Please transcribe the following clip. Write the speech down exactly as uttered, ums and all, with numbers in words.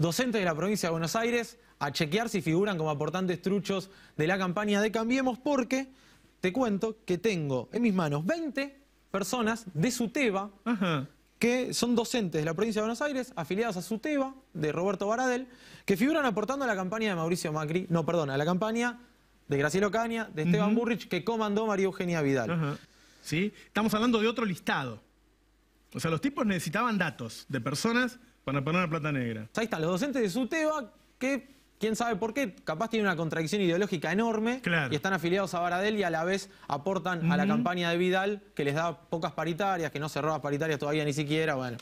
docentes de la provincia de Buenos Aires a chequear si figuran como aportantes truchos de la campaña de Cambiemos, porque te cuento que tengo en mis manos veinte personas de SUTEBA, ajá, que son docentes de la provincia de Buenos Aires, afiliadas a SUTEBA, de Roberto Baradel, que figuran aportando a la campaña de Mauricio Macri, no, perdón, a la campaña de Graciela Ocaña, de Esteban uh-huh. Burrich, que comandó María Eugenia Vidal. Uh-huh. ¿Sí? Estamos hablando de otro listado. O sea, los tipos necesitaban datos de personas para poner la plata negra. Ahí están los docentes de SUTEBA que, quién sabe por qué, capaz tienen una contradicción ideológica enorme, claro, y están afiliados a Baradel y a la vez aportan uh-huh. a la campaña de Vidal, que les da pocas paritarias, que no cerró las paritarias todavía ni siquiera, bueno.